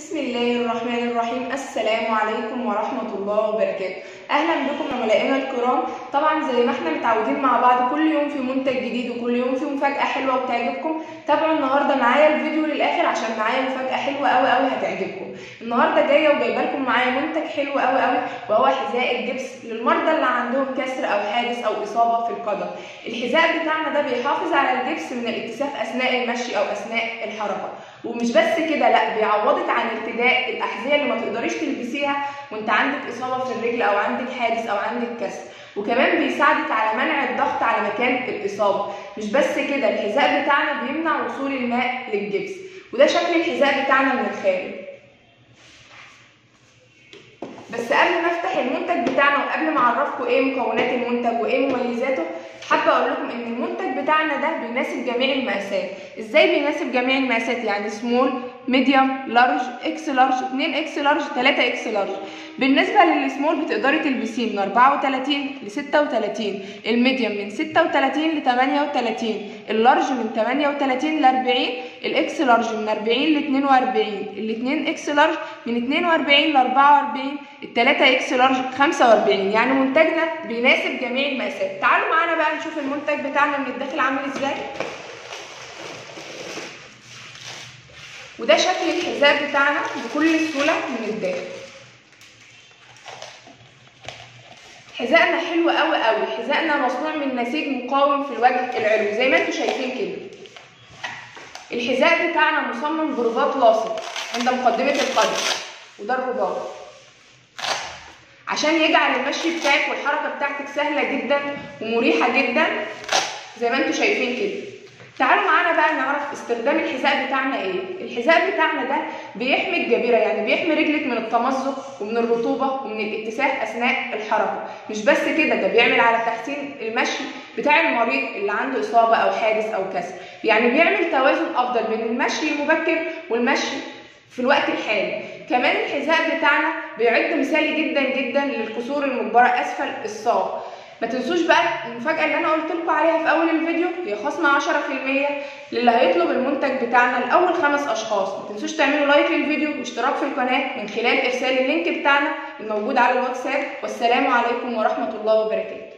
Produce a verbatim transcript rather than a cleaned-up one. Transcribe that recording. بسم الله الرحمن الرحيم. السلام عليكم ورحمة الله وبركاته. أهلا بكم زملائنا الكرام. طبعا زي ما احنا متعودين مع بعض كل يوم في منتج جديد وكل يوم في مفاجأة حلوة وبتعجبكم. تابعوا النهارده معايا الفيديو للآخر عشان معايا مفاجأة حلوة أوي أوي هتعجبكم. النهارده جاية وجايبة لكم معايا منتج حلو أوي أوي وهو حذاء الجبس للمرضى اللي عندهم كسر أو حادث أو إصابة في القدم. الحذاء بتاعنا ده بيحافظ على الجبس من الاتساف أثناء المشي أو أثناء الحركة، ومش بس كده، لأ بيعوضك عن ارتداء الأحذية اللي ما تقدريش تلبسيها وأنت عندك إصابة في الرجل أو عندك حادث أو عندك كسر، وكمان بيساعدك على منع الضغط على مكان الإصابة. مش بس كده، الحذاء بتاعنا بيمنع وصول الماء للجبس، وده شكل الحذاء بتاعنا من الخارج. بس قبل ما افتح المنتج بتاعنا وقبل ما اعرفكم ايه مكونات المنتج وايه مميزاته، حابه اقول لكم ان المنتج بتاعنا ده بيناسب جميع المقاسات. ازاي بيناسب جميع المقاسات؟ يعني سمول، ميديوم، لارج، اكس لارج، اتنين اكس لارج، تلاتة اكس لارج. بالنسبه للسمول بتقدري تلبسيه من اربعة وتلاتين ل ستة وتلاتين، الميديوم من ستة وتلاتين ل تمانية وتلاتين، اللارج من تمانية وتلاتين ل اربعين، الاكس لارج من اربعين ل اتنين واربعين، الاتنين اكس لارج من اتنين واربعين ل اربعة واربعين، التلاتة اكس لارج خمسة واربعين. يعني منتجنا بيناسب جميع المقاسات. تعالوا معانا بقى نشوف المنتج بتاعنا من الداخل عامل ازاي. وده شكل الحذاء بتاعنا بكل سهوله من الداخل. حذائنا حلو قوي قوي، حذائنا مصنوع من نسيج مقاوم في الوجه العلوي زي ما انتم شايفين كده. الحذاء بتاعنا مصمم برباط لاصق عند مقدمه القدم، وده الرباط عشان يجعل المشي بتاعك والحركه بتاعتك سهله جدا ومريحه جدا زي ما انتم شايفين كده. تعالوا معانا بقى نعرف استخدام الحذاء بتاعنا ايه. الحذاء بتاعنا ده بيحمي الجبيره، يعني بيحمي رجلك من التمزق ومن الرطوبه ومن الاتساف اثناء الحركه. مش بس كده، ده بيعمل على تحسين المشي بتاع المريض اللي عنده اصابه او حادث او كسر، يعني بيعمل توازن افضل بين المشي المبكر والمشي في الوقت الحالي. كمان الحذاء بتاعنا بيعد مثالي جدا جدا للكسور المجبره اسفل الساق. ما تنسوش بقى المفاجأة اللي انا قلت لكم عليها في اول الفيديو، هي خصم عشرة بالمية للي هيطلب المنتج بتاعنا لاول خمس اشخاص. ما تنسوش تعملوا لايك للفيديو واشتراك في القناة من خلال ارسال اللينك بتاعنا الموجود على الواتساب. والسلام عليكم ورحمة الله وبركاته.